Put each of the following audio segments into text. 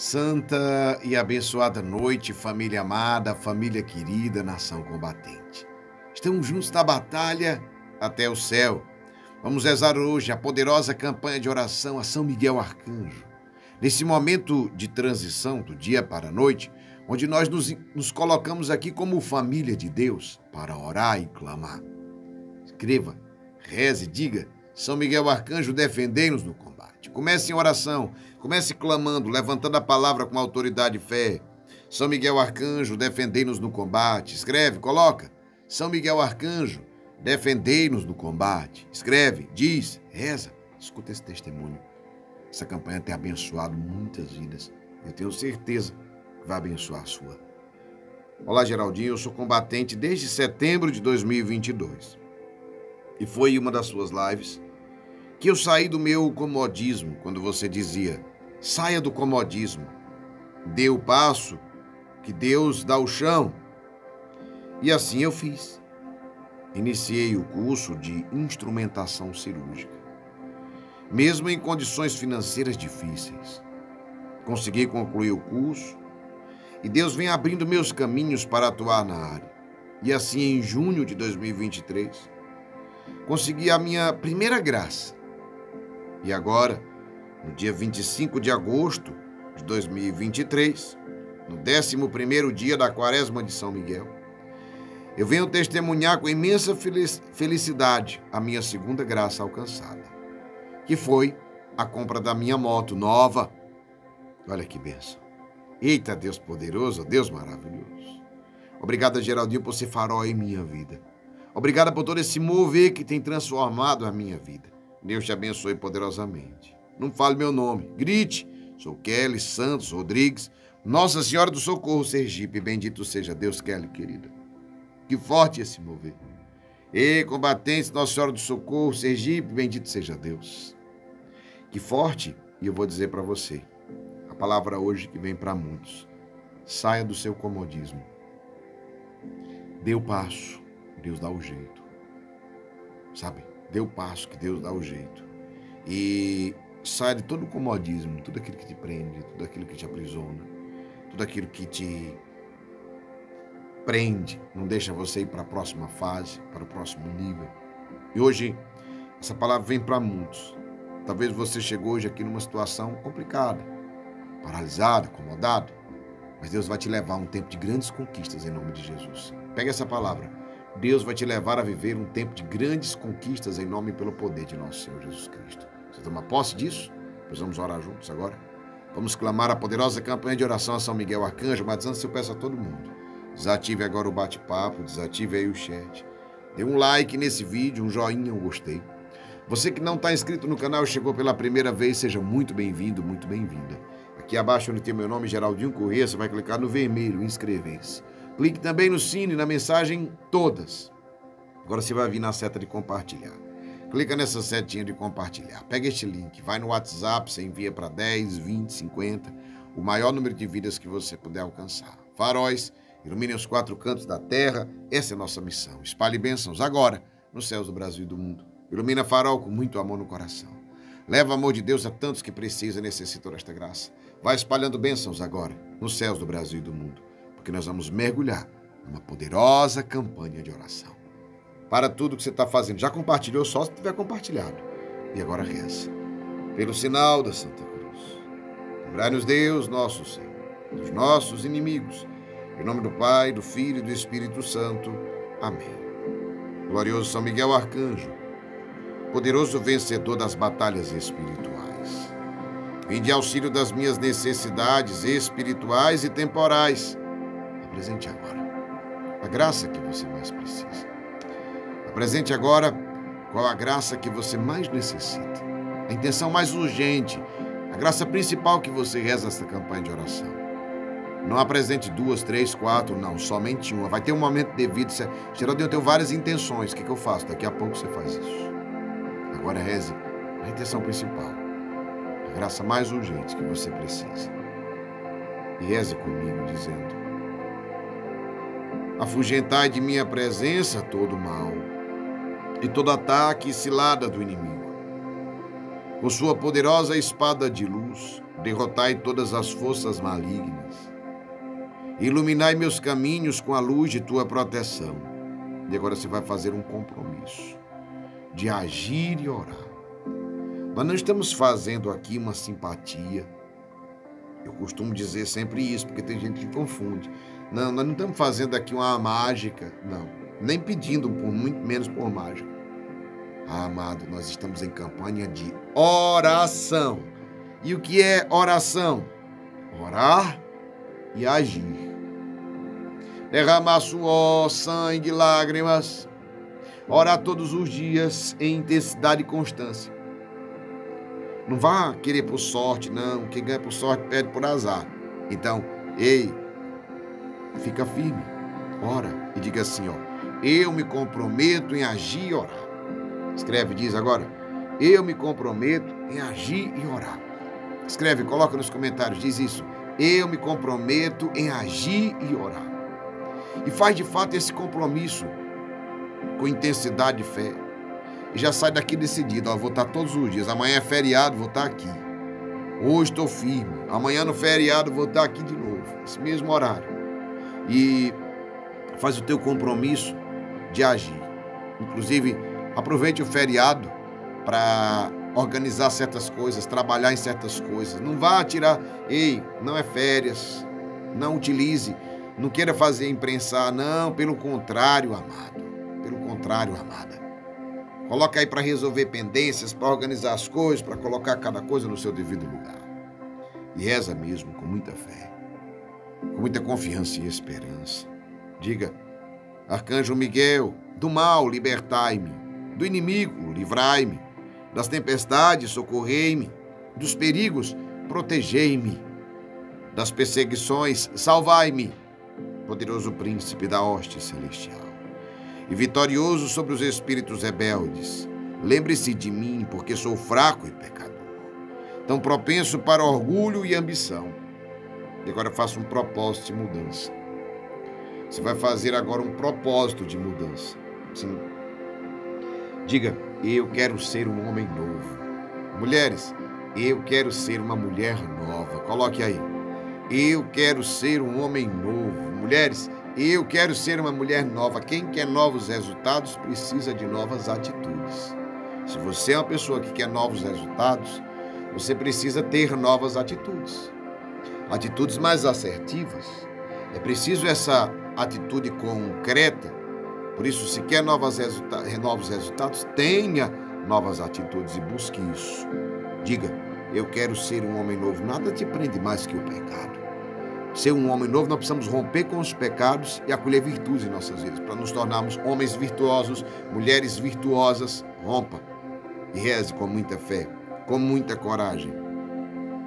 Santa e abençoada noite, família amada, família querida, nação combatente. Estamos juntos na batalha até o céu. Vamos rezar hoje a poderosa campanha de oração a São Miguel Arcanjo. Nesse momento de transição do dia para a noite, onde nós nos colocamos aqui como família de Deus para orar e clamar. Escreva, reze, diga: São Miguel Arcanjo, defendei-nos no combate. Comece em oração, comece clamando, levantando a palavra com autoridade e fé. São Miguel Arcanjo, defendei-nos no combate. Escreve, coloca. São Miguel Arcanjo, defendei-nos no combate. Escreve, diz, reza. Escuta esse testemunho. Essa campanha tem abençoado muitas vidas. Eu tenho certeza que vai abençoar a sua. Olá, Geraldinho, eu sou combatente desde setembro de 2022. E foi em uma das suas lives que eu saí do meu comodismo, quando você dizia: saia do comodismo, dê o passo que Deus dá o chão. E assim eu fiz. Iniciei o curso de instrumentação cirúrgica. Mesmo em condições financeiras difíceis, consegui concluir o curso e Deus vem abrindo meus caminhos para atuar na área. E assim, em junho de 2023, consegui a minha primeira graça. E agora, no dia 25 de agosto de 2023, no 11º dia da Quaresma de São Miguel, eu venho testemunhar com imensa felicidade a minha segunda graça alcançada, que foi a compra da minha moto nova. Olha que bênção. Eita, Deus poderoso, Deus maravilhoso. Obrigado, Geraldinho, por ser farol em minha vida. Obrigada por todo esse mover que tem transformado a minha vida. Deus te abençoe poderosamente. Não fale meu nome, grite. Sou Kelly Santos Rodrigues, Nossa Senhora do Socorro, Sergipe. Bendito seja Deus, Kelly, querida. Que forte esse mover. Ei, combatentes, Nossa Senhora do Socorro, Sergipe, bendito seja Deus. Que forte, e eu vou dizer para você, a palavra hoje que vem para muitos: saia do seu comodismo. Dê o passo. Deus dá o jeito, sabe? Dê o passo que Deus dá o jeito. E sai de todo o comodismo, tudo aquilo que te prende, tudo aquilo que te aprisiona, tudo aquilo que te prende, não deixa você ir para a próxima fase, para o próximo nível. E hoje, essa palavra vem para muitos. Talvez você chegou hoje aqui numa situação complicada, paralisado, acomodado, mas Deus vai te levar a um tempo de grandes conquistas em nome de Jesus. Pega essa palavra. Deus vai te levar a viver um tempo de grandes conquistas em nome e pelo poder de nosso Senhor Jesus Cristo. Você toma posse disso? Nós vamos orar juntos agora. Vamos clamar a poderosa campanha de oração a São Miguel Arcanjo, mas antes eu peço a todo mundo: desative agora o bate-papo, desative aí o chat. Dê um like nesse vídeo, um joinha, um gostei. Você que não está inscrito no canal e chegou pela primeira vez, seja muito bem-vindo, muito bem-vinda. Aqui abaixo onde tem meu nome, Geraldinho Correia, você vai clicar no vermelho, inscrever-se. Clique também no sino e na mensagem todas. Agora você vai vir na seta de compartilhar. Clica nessa setinha de compartilhar. Pega este link, vai no WhatsApp, você envia para 10, 20, 50, o maior número de vidas que você puder alcançar. Faróis, iluminem os quatro cantos da terra, essa é a nossa missão. Espalhe bênçãos agora nos céus do Brasil e do mundo. Ilumina farol com muito amor no coração. Leva o amor de Deus a tantos que precisam e necessitam desta graça. Vai espalhando bênçãos agora nos céus do Brasil e do mundo. Que nós vamos mergulhar numa poderosa campanha de oração. Para tudo que você está fazendo, já compartilhou só se tiver compartilhado. E agora reza. Pelo sinal da Santa Cruz, livrai-nos Deus nosso Senhor dos nossos inimigos. Em nome do Pai, do Filho e do Espírito Santo. Amém. Glorioso São Miguel Arcanjo, poderoso vencedor das batalhas espirituais, vinde auxílio das minhas necessidades espirituais e temporais. Apresente agora a graça que você mais precisa. Apresente agora qual a graça que você mais necessita. A intenção mais urgente, a graça principal que você reza esta campanha de oração. Não apresente 2, 3, 4, não, somente uma. Vai ter um momento devido. Geraldo, eu tenho várias intenções. O que eu faço? Daqui a pouco você faz isso. Agora reze a intenção principal, a graça mais urgente que você precisa. E reze comigo dizendo: afugentai de minha presença todo mal e todo ataque e cilada do inimigo. Com sua poderosa espada de luz, derrotai todas as forças malignas. Iluminai meus caminhos com a luz de tua proteção. E agora você vai fazer um compromisso de agir e orar. Nós não estamos fazendo aqui uma simpatia. Eu costumo dizer sempre isso, porque tem gente que confunde. Não, nós não estamos fazendo aqui uma mágica, não. Nem pedindo, por muito menos por mágica. Ah, amado, nós estamos em campanha de oração. E o que é oração? Orar e agir. Derramar suor, sangue, lágrimas. Orar todos os dias em intensidade e constância. Não vá querer por sorte, não. Quem ganha por sorte perde por azar. Então, ei, fica firme, ora e diga assim, ó, eu me comprometo em agir e orar. Escreve, diz agora, eu me comprometo em agir e orar. Escreve, coloca nos comentários, diz isso, eu me comprometo em agir e orar. E faz de fato esse compromisso com intensidade de fé. E já sai daqui decidido, ó, vou estar todos os dias, amanhã é feriado, vou estar aqui. Hoje estou firme, amanhã no feriado vou estar aqui de novo, esse mesmo horário. E faz o teu compromisso de agir. Inclusive, aproveite o feriado para organizar certas coisas, trabalhar em certas coisas. Não vá tirar, ei, não é férias, não utilize, não queira fazer imprensar, não, pelo contrário, amado, pelo contrário, amada. Coloca aí para resolver pendências, para organizar as coisas, para colocar cada coisa no seu devido lugar. E reza mesmo com muita fé, com muita confiança e esperança. Diga, Arcanjo Miguel, do mal libertai-me, do inimigo livrai-me, das tempestades socorrei-me, dos perigos protegei-me, das perseguições salvai-me, poderoso príncipe da hoste celestial. E vitorioso sobre os espíritos rebeldes, lembre-se de mim, porque sou fraco e pecador, tão propenso para orgulho e ambição. E agora faça um propósito de mudança. Você vai fazer agora um propósito de mudança. Sim. Diga, eu quero ser um homem novo. Mulheres, eu quero ser uma mulher nova. Coloque aí. Eu quero ser um homem novo. Mulheres, eu quero ser uma mulher nova. Quem quer novos resultados precisa de novas atitudes. Se você é uma pessoa que quer novos resultados, você precisa ter novas atitudes. Atitudes mais assertivas. É preciso essa atitude concreta. Por isso, se quer novos resultados, tenha novas atitudes e busque isso. Diga, eu quero ser um homem novo. Nada te prende mais que o pecado. Ser um homem novo, nós precisamos romper com os pecados e acolher virtudes em nossas vidas, para nos tornarmos homens virtuosos, mulheres virtuosas. Rompa e reze com muita fé, com muita coragem.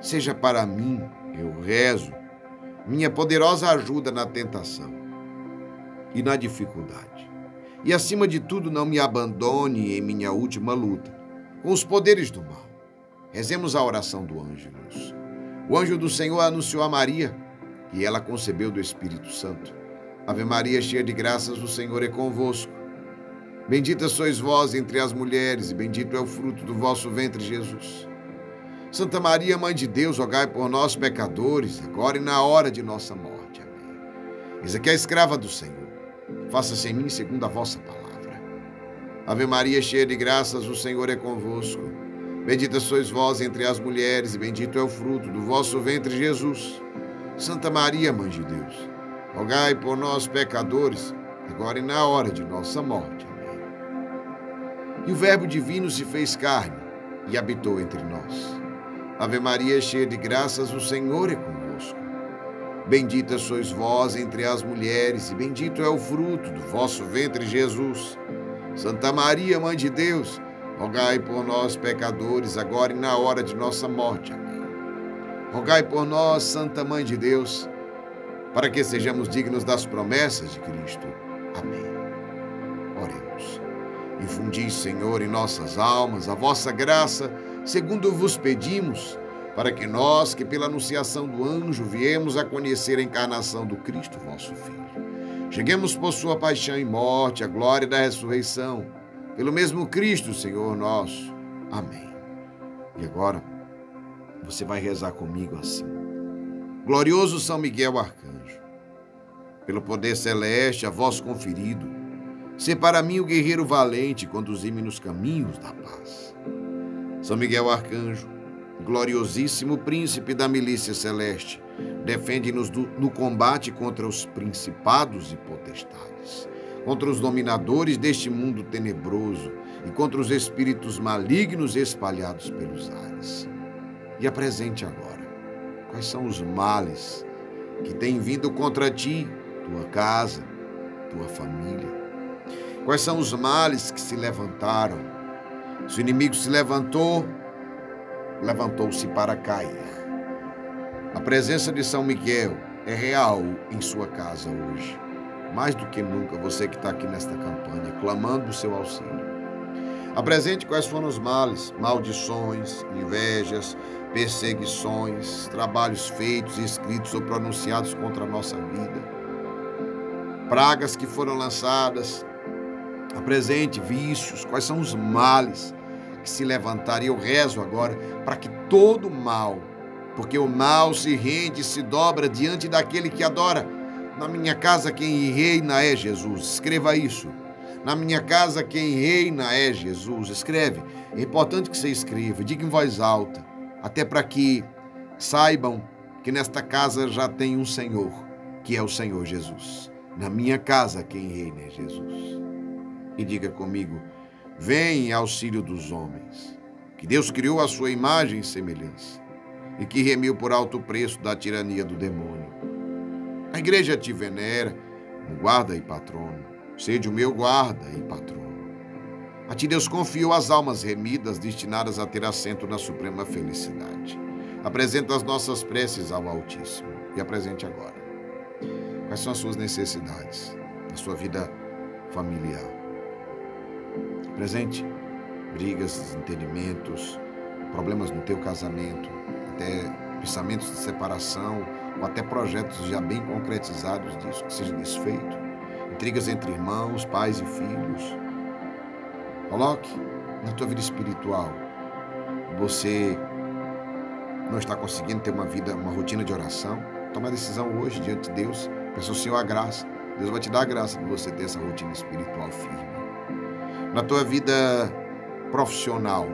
Seja para mim, eu rezo, minha poderosa ajuda na tentação e na dificuldade. E acima de tudo, não me abandone em minha última luta com os poderes do mal. Rezemos a oração do anjo. O anjo do Senhor anunciou a Maria, e ela concebeu do Espírito Santo. Ave Maria, cheia de graças, o Senhor é convosco. Bendita sois vós entre as mulheres, e bendito é o fruto do vosso ventre, Jesus. Santa Maria, Mãe de Deus, rogai por nós, pecadores, agora e na hora de nossa morte. Amém. Eis aqui a escrava do Senhor. Faça-se em mim segundo a vossa palavra. Ave Maria, cheia de graças, o Senhor é convosco. Bendita sois vós entre as mulheres, e bendito é o fruto do vosso ventre, Jesus. Santa Maria, Mãe de Deus, rogai por nós, pecadores, agora e na hora de nossa morte. Amém. E o Verbo divino se fez carne e habitou entre nós. Ave Maria, cheia de graças, o Senhor é convosco. Bendita sois vós entre as mulheres, e bendito é o fruto do vosso ventre, Jesus. Santa Maria, Mãe de Deus, rogai por nós, pecadores, agora e na hora de nossa morte. Amém. Rogai por nós, Santa Mãe de Deus, para que sejamos dignos das promessas de Cristo. Amém. Oremos. Infundi, Senhor, em nossas almas a vossa graça, segundo vos pedimos, para que nós, que pela anunciação do anjo viemos a conhecer a encarnação do Cristo, vosso Filho, cheguemos por sua paixão e morte, à glória da ressurreição, pelo mesmo Cristo, Senhor nosso. Amém. E agora, Você vai rezar comigo assim. Glorioso São Miguel Arcanjo, pelo poder celeste a vós conferido, ser para mim o guerreiro valente, conduzir-me nos caminhos da paz. São Miguel Arcanjo, gloriosíssimo príncipe da milícia celeste, defende-nos no combate contra os principados e potestades, contra os dominadores deste mundo tenebroso e contra os espíritos malignos espalhados pelos ares. E apresente agora quais são os males que têm vindo contra ti, tua casa, tua família. Quais são os males que se levantaram? Se o inimigo se levantou, levantou-se para cair. A presença de São Miguel é real em sua casa hoje. Mais do que nunca, você que está aqui nesta campanha, clamando o seu auxílio. Apresente quais foram os males, maldições, invejas, perseguições, trabalhos feitos, escritos ou pronunciados contra a nossa vida, pragas que foram lançadas. Apresente vícios, quais são os males que se levantaram. E eu rezo agora para que todo mal, porque o mal se rende e se dobra diante daquele que adora. Na minha casa quem reina é Jesus. Escreva isso. Na minha casa quem reina é Jesus. Escreve. É importante que você escreva. Diga em voz alta. Até para que saibam que nesta casa já tem um Senhor, que é o Senhor Jesus. Na minha casa quem reina é Jesus. E diga comigo. Vem em auxílio dos homens, que Deus criou à sua imagem e semelhança, e que remiu por alto preço da tirania do demônio. A igreja te venera, como guarda e patrono, sede o meu guarda e patrono. A ti Deus confiou as almas remidas, destinadas a ter assento na suprema felicidade. Apresenta as nossas preces ao Altíssimo, e apresente agora. Quais são as suas necessidades, a sua vida familiar? Presente, brigas, desentendimentos, problemas no teu casamento, até pensamentos de separação, ou até projetos já bem concretizados disso, que seja desfeito, intrigas entre irmãos, pais e filhos. Coloque na tua vida espiritual, você não está conseguindo ter uma vida, uma rotina de oração, toma a decisão hoje diante de Deus, peça ao Senhor a graça, Deus vai te dar a graça de você ter essa rotina espiritual firme. Na tua vida profissional,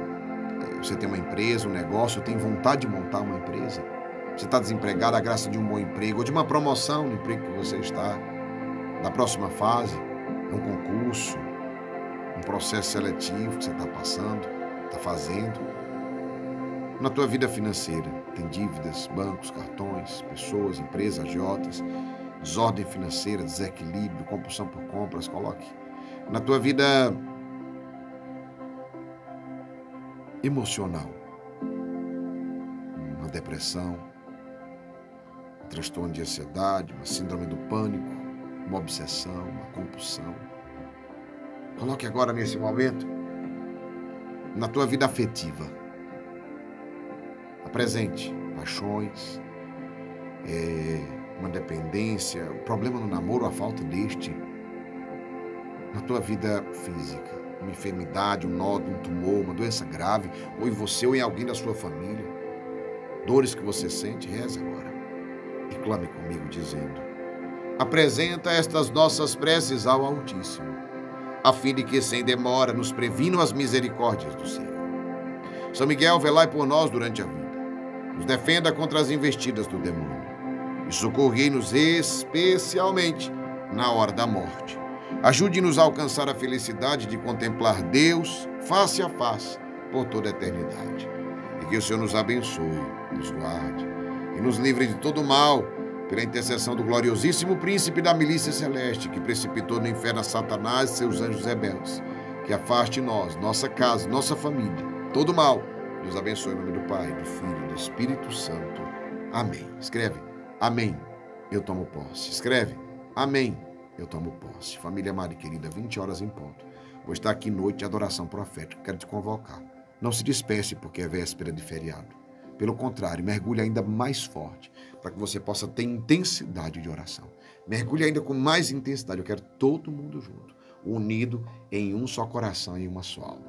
você tem uma empresa, um negócio, tem vontade de montar uma empresa, você está desempregado, a graça de um bom emprego, ou de uma promoção no emprego que você está, da próxima fase, um concurso, um processo seletivo que você está passando, está fazendo. Na tua vida financeira, tem dívidas, bancos, cartões, pessoas, empresas, agiotas, desordem financeira, desequilíbrio, compulsão por compras, coloque. Na tua vida emocional, uma depressão, um transtorno de ansiedade, uma síndrome do pânico, uma obsessão, uma compulsão. Coloque agora nesse momento, na tua vida afetiva, apresente paixões, uma dependência, o problema no namoro, a falta deste. Na tua vida física, uma enfermidade, um nódo, um tumor, uma doença grave, ou em você ou em alguém da sua família, dores que você sente, reza agora e clame comigo dizendo: apresenta estas nossas preces ao Altíssimo, a fim de que sem demora nos previnam as misericórdias do Senhor. São Miguel, velai por nós durante a vida, nos defenda contra as investidas do demônio e socorrei-nos especialmente na hora da morte. Ajude-nos a alcançar a felicidade de contemplar Deus face a face por toda a eternidade. E que o Senhor nos abençoe, nos guarde e nos livre de todo mal, pela intercessão do gloriosíssimo príncipe da milícia celeste, que precipitou no inferno a Satanás e seus anjos rebeldes. Que afaste nós, nossa casa, nossa família, todo mal. Deus abençoe em nome do Pai, do Filho e do Espírito Santo. Amém. Escreve, amém, eu tomo posse. Escreve, amém, eu tomo posse. Família amada e querida, 20 horas em ponto. Vou estar aqui noite de adoração profética. Quero te convocar. Não se despece porque é véspera de feriado. Pelo contrário, mergulhe ainda mais forte para que você possa ter intensidade de oração. Mergulhe ainda com mais intensidade. Eu quero todo mundo junto, unido em um só coração e uma só alma.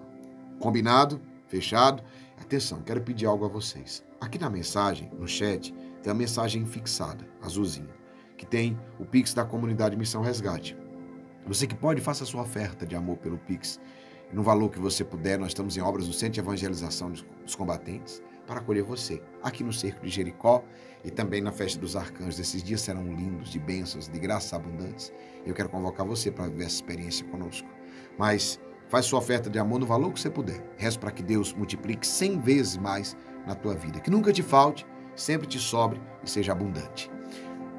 Combinado? Fechado? Atenção, quero pedir algo a vocês. Aqui na mensagem, no chat, tem a mensagem fixada, azulzinha, que tem o Pix da Comunidade Missão Resgate. Você que pode, faça a sua oferta de amor pelo Pix. No valor que você puder, nós estamos em obras do Centro de Evangelização dos Combatentes para acolher você, aqui no Cerco de Jericó e também na Festa dos Arcanjos. Esses dias serão lindos, de bênçãos, de graças abundantes. Eu quero convocar você para viver essa experiência conosco. Mas faz sua oferta de amor no valor que você puder. Rezo para que Deus multiplique 100 vezes mais na tua vida. Que nunca te falte, sempre te sobre e seja abundante.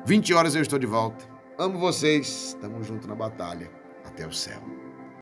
20 horas eu estou de volta. Amo vocês. Tamo junto na batalha. Até o céu.